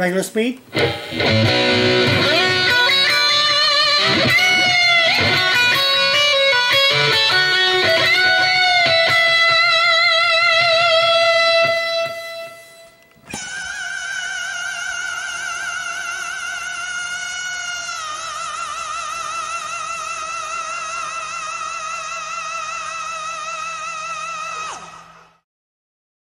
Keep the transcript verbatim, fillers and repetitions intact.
regular speed.